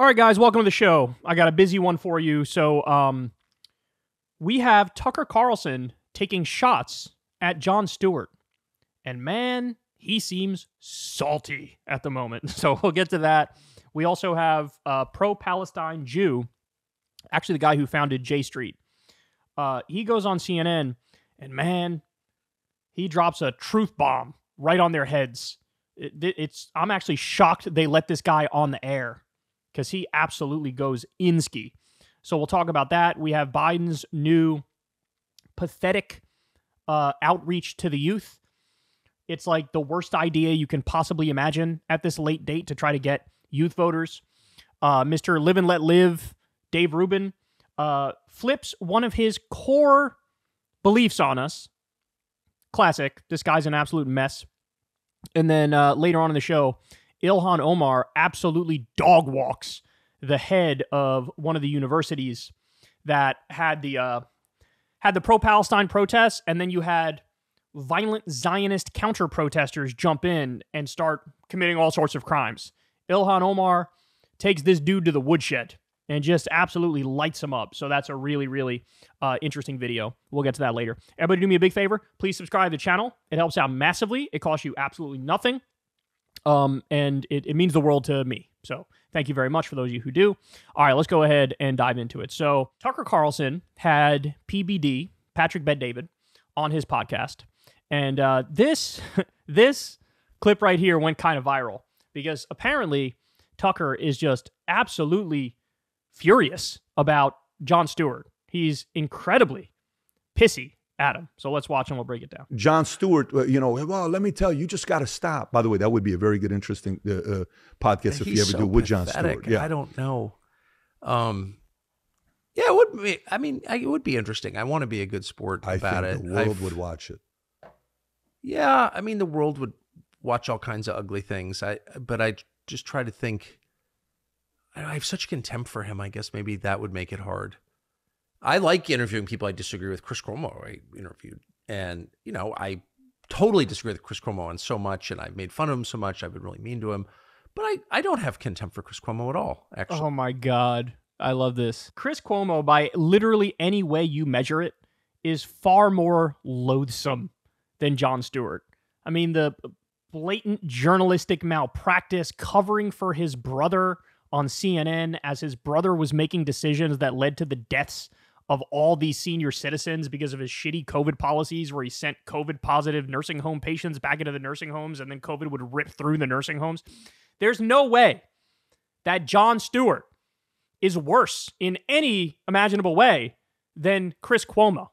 All right, guys, welcome to the show. I got a busy one for you. So we have Tucker Carlson taking shots at Jon Stewart. And man, he seems salty at the moment. So we'll get to that. We also have a pro-Palestine Jew, actually the guy who founded J Street. He goes on CNN, and man, he drops a truth bomb right on their heads. I'm actually shocked they let this guy on the air, because he absolutely goes insky. So we'll talk about that. We have Biden's new pathetic outreach to the youth. It's like the worst idea you can possibly imagine at this late date to try to get youth voters. Mr. Live and Let Live, Dave Rubin, flips one of his core beliefs on us. Classic. This guy's an absolute mess. And then later on in the show, Ilhan Omar absolutely dog walks the head of one of the universities that had the pro-Palestine protests, and then you had violent Zionist counter-protesters jump in and start committing all sorts of crimes. Ilhan Omar takes this dude to the woodshed and just absolutely lights him up. So that's a really, really interesting video. We'll get to that later. Everybody do me a big favor. Please subscribe to the channel. It helps out massively. It costs you absolutely nothing. And it means the world to me. So thank you very much for those of you who do. All right, let's go ahead and dive into it. So Tucker Carlson had PBD, Patrick Ben David, on his podcast. And this clip right here went kind of viral because apparently Tucker is just absolutely furious about Jon Stewart. He's incredibly pissy at him. So let's watch and we'll break it down. Jon Stewart, well, let me tell you, you just got to stop. By the way, that would be a very good, interesting podcast if you ever do with Jon Stewart. Yeah. I don't know. Yeah, it would be, it would be interesting. I want to be a good sport about it. I think the world would watch it. Yeah, the world would watch all kinds of ugly things. But I just try to think, I have such contempt for him. I guess maybe that would make it hard. I like interviewing people I disagree with. Chris Cuomo I interviewed. And, I totally disagree with Chris Cuomo on so much, and I've made fun of him so much. I've been really mean to him. But I don't have contempt for Chris Cuomo at all, actually. Oh, my God. I love this. Chris Cuomo, by literally any way you measure it, is far more loathsome than Jon Stewart. The blatant journalistic malpractice, covering for his brother on CNN as his brother was making decisions that led to the deaths of all these senior citizens because of his shitty COVID policies, where he sent COVID-positive nursing home patients back into the nursing homes, and then COVID would rip through the nursing homes. There's no way that Jon Stewart is worse in any imaginable way than Chris Cuomo.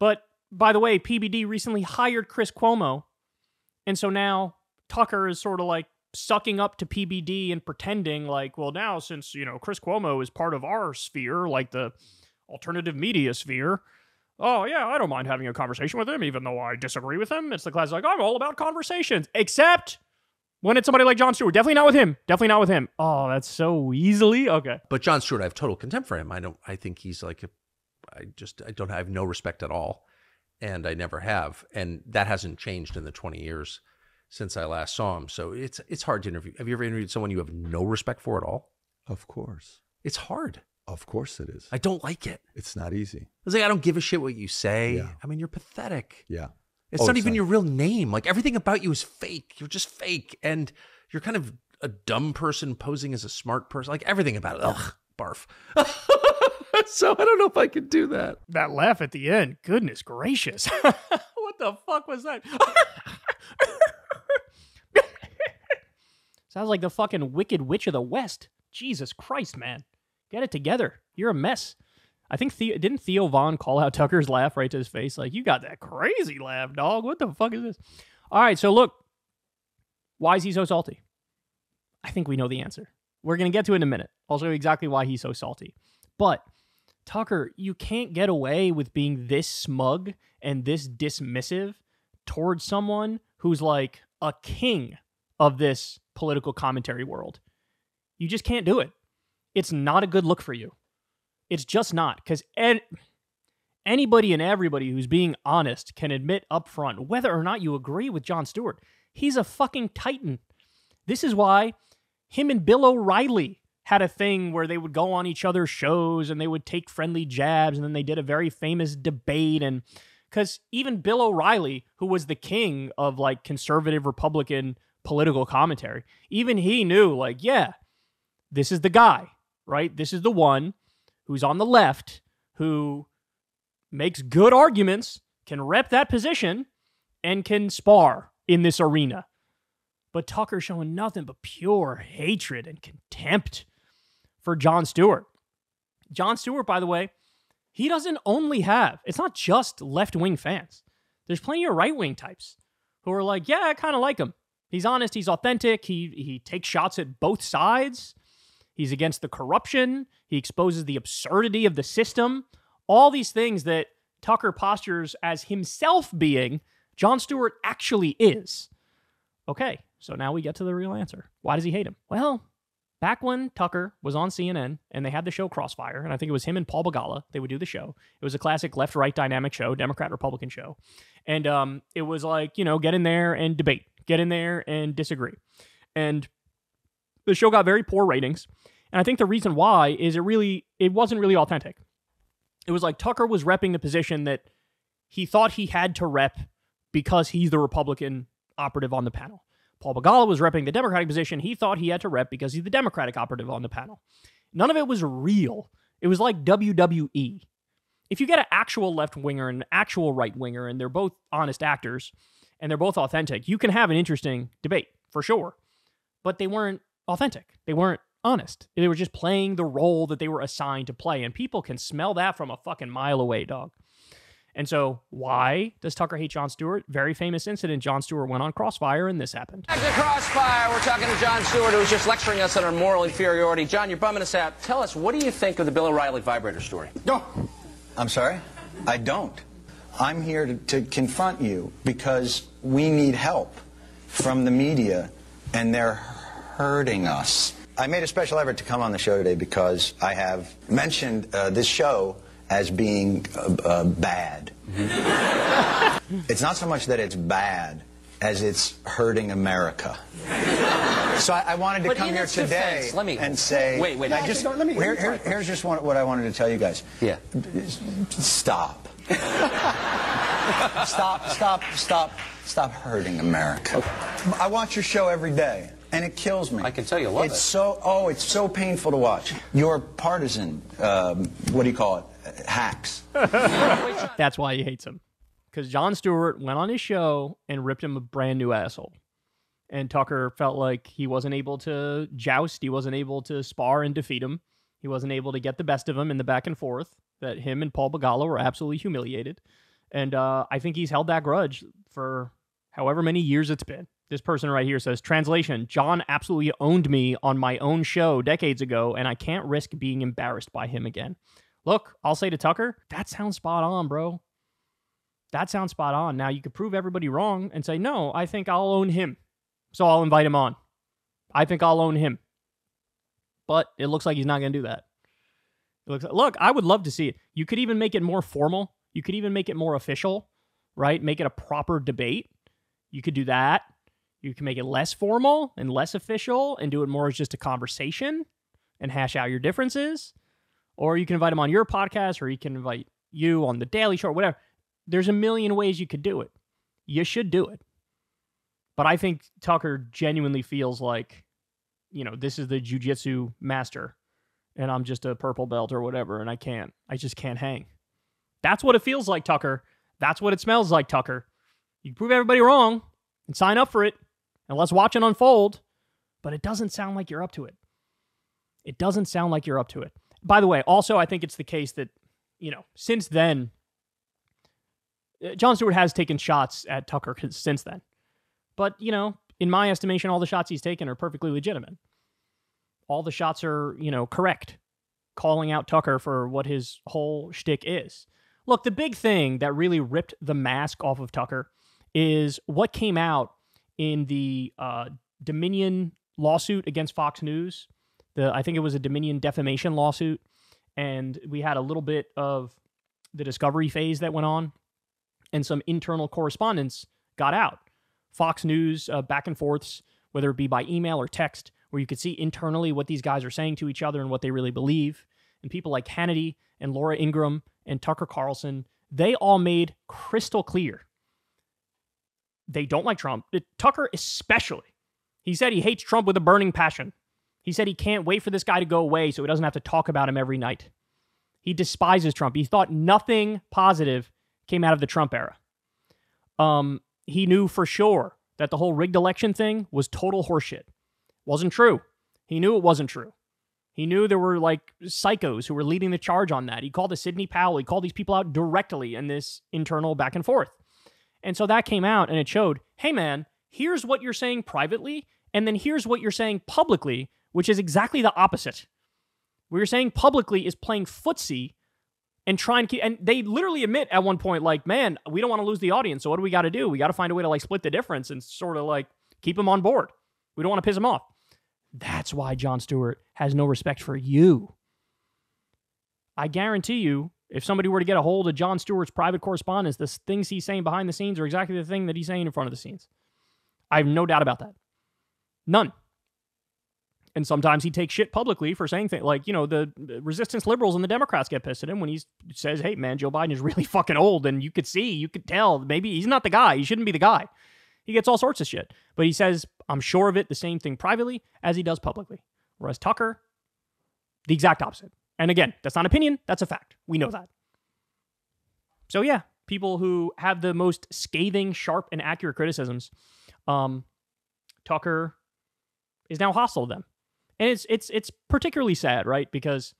But by the way, PBD recently hired Chris Cuomo, and so now Tucker is sort of like sucking up to PBD and pretending like, well, now since, Chris Cuomo is part of our sphere, like the alternative media sphere, oh, yeah, I don't mind having a conversation with him, even though I disagree with him. It's the class like, I'm all about conversations, except when it's somebody like Jon Stewart. Definitely not with him. Definitely not with him. Oh, that's so easily. Okay. But Jon Stewart, I have total contempt for him. I think he's like, I have no respect at all. And I never have. And that hasn't changed in the 20 years since I last saw him. So it's hard to interview. Have you ever interviewed someone you have no respect for at all? Of course. It's hard. Of course it is. I don't like it. It's not easy. It's like, I don't give a shit what you say. Yeah. You're pathetic. Yeah. It's not even your real name. Like, everything about you is fake. You're just fake. And you're kind of a dumb person posing as a smart person. Like, everything about it. Ugh, barf. So I don't know if I could do that. That laugh at the end. Goodness gracious. What the fuck was that? Sounds like the fucking Wicked Witch of the West. Jesus Christ, man. Get it together. You're a mess. I think didn't Theo Vaughn call out Tucker's laugh right to his face? Like, you got that crazy laugh, dog. What the fuck is this? All right, so look. Why is he so salty? I think we know the answer. We're going to get to it in a minute. I'll show you exactly why he's so salty. But Tucker, you can't get away with being this smug and this dismissive towards someone who's like a king of this political commentary world. You just can't do it. It's not a good look for you. It's just not, because anybody and everybody who's being honest can admit up front whether or not you agree with Jon Stewart. He's a fucking titan. This is why him and Bill O'Reilly had a thing where they would go on each other's shows and they would take friendly jabs, and then they did a very famous debate. And because even Bill O'Reilly, who was the king of like conservative Republican political commentary, even he knew like, yeah, this is the guy, right? This is the one who's on the left, who makes good arguments, can rep that position, and can spar in this arena. But Tucker showing nothing but pure hatred and contempt for Jon Stewart. Jon Stewart, by the way, he doesn't only have, it's not just left-wing fans. There's plenty of right-wing types who are like, yeah, I kind of like him. He's honest, he's authentic, he takes shots at both sides, he's against the corruption, he exposes the absurdity of the system, all these things that Tucker postures as himself being, Jon Stewart actually is. Okay, so now we get to the real answer. Why does he hate him? Well, back when Tucker was on CNN and they had the show Crossfire, and I think it was him and Paul Begala, they would do the show. It was a classic left-right dynamic show, Democrat-Republican show. And it was like, you know, get in there and debate. Get in there and disagree. And the show got very poor ratings. And I think the reason why is it wasn't really authentic. It was like Tucker was repping the position that he thought he had to rep because he's the Republican operative on the panel. Paul Begala was repping the Democratic position he thought he had to rep because he's the Democratic operative on the panel. None of it was real. It was like WWE. If you get an actual left-winger and an actual right-winger, and they're both honest actors, and they're both authentic, you can have an interesting debate, for sure. But they weren't authentic. They weren't honest. They were just playing the role that they were assigned to play, and people can smell that from a fucking mile away, dog. And so, why does Tucker hate Jon Stewart? Very famous incident. Jon Stewart went on Crossfire, and this happened. Back to Crossfire. We're talking to Jon Stewart, who's just lecturing us on our moral inferiority. John, you're bumming us out. Tell us, what do you think of the Bill O'Reilly vibrator story? No. Oh, I'm sorry? I don't. I'm here to confront you because we need help from the media, and they're hurting us. I made a special effort to come on the show today because I have mentioned this show as being bad. Mm-hmm. It's not so much that it's bad as it's hurting America. So I wanted to come here today and say... Wait, I just... Here's just what I wanted to tell you guys. Yeah. Stop. Stop hurting America. Okay. I watch your show every day, and it kills me. I can tell you a lot. It's so painful to watch. Your partisan, what do you call it? Hacks. That's why he hates him, because Jon Stewart went on his show and ripped him a brand new asshole, and Tucker felt like he wasn't able to joust, he wasn't able to spar and defeat him, he wasn't able to get the best of him in the back and forth. That him and Paul Begala were absolutely humiliated. And I think he's held that grudge for however many years it's been. This person right here says, translation, John absolutely owned me on my own show decades ago, and I can't risk being embarrassed by him again. Look, I'll say to Tucker, that sounds spot on, bro. That sounds spot on. Now, you could prove everybody wrong and say, no, I think I'll own him, so I'll invite him on. I think I'll own him. But it looks like he's not going to do that. Look, I would love to see it. You could even make it more formal. You could even make it more official, right? Make it a proper debate. You could do that. You can make it less formal and less official and do it more as just a conversation and hash out your differences. Or you can invite him on your podcast, or he can invite you on The Daily Show, or whatever. There's a million ways you could do it. You should do it. But I think Tucker genuinely feels like, you know, this is the jiu-jitsu master, and I'm just a purple belt or whatever, and I just can't hang. That's what it feels like, Tucker. That's what it smells like, Tucker. You can prove everybody wrong and sign up for it, and let's watch it unfold, but it doesn't sound like you're up to it. It doesn't sound like you're up to it. By the way, also, I think it's the case that, you know, since then, Jon Stewart has taken shots at Tucker since then. But, you know, in my estimation, all the shots he's taken are perfectly legitimate. All the shots are, you know, correct. Calling out Tucker for what his whole shtick is. Look, the big thing that really ripped the mask off of Tucker is what came out in the Dominion lawsuit against Fox News. I think it was a Dominion defamation lawsuit. And we had a little bit of the discovery phase that went on. And some internal correspondence got out. Fox News, back and forths, whether it be by email or text, where you could see internally what these guys are saying to each other and what they really believe. And people like Hannity and Laura Ingram and Tucker Carlson, they all made crystal clear they don't like Trump. Tucker especially. He said he hates Trump with a burning passion. He said he can't wait for this guy to go away so he doesn't have to talk about him every night. He despises Trump. He thought nothing positive came out of the Trump era. He knew for sure that the whole rigged election thing was total horseshit. Wasn't true. He knew it wasn't true. He knew there were like psychos who were leading the charge on that. He called a Sydney Powell. He called these people out directly in this internal back and forth. And so that came out and it showed, hey man, here's what you're saying privately, and then here's what you're saying publicly, which is exactly the opposite. What you're saying publicly is playing footsie and trying to keep, and they literally admit at one point, like, man, we don't want to lose the audience, so what do we got to do? We got to find a way to like split the difference and sort of like keep them on board. We don't want to piss them off. That's why Jon Stewart has no respect for you. I guarantee you, if somebody were to get a hold of Jon Stewart's private correspondence, the things he's saying behind the scenes are exactly the thing that he's saying in front of the scenes. I have no doubt about that. None. And sometimes he takes shit publicly for saying things like, you know, the resistance liberals and the Democrats get pissed at him when he says, hey, man, Joe Biden is really fucking old and you could see, you could tell, maybe he's not the guy. He shouldn't be the guy. He gets all sorts of shit. But he says, I'm sure of it, the same thing privately as he does publicly. Whereas Tucker, the exact opposite. And again, that's not an opinion, that's a fact. We know that. So yeah, people who have the most scathing, sharp, and accurate criticisms, Tucker is now hostile to them. And it's particularly sad, right? Because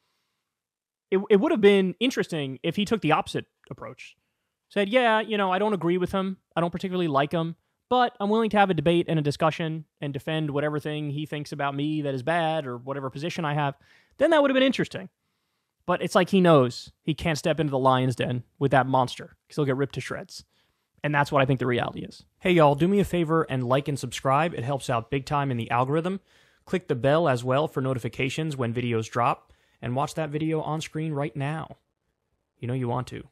it would have been interesting if he took the opposite approach. Said, yeah, you know, I don't agree with him. I don't particularly like him, but I'm willing to have a debate and a discussion and defend whatever thing he thinks about me that is bad or whatever position I have. Then that would have been interesting. But it's like he knows he can't step into the lion's den with that monster because he'll get ripped to shreds. And that's what I think the reality is. Hey, y'all, do me a favor and like and subscribe. It helps out big time in the algorithm. Click the bell as well for notifications when videos drop, and watch that video on screen right now. You know you want to.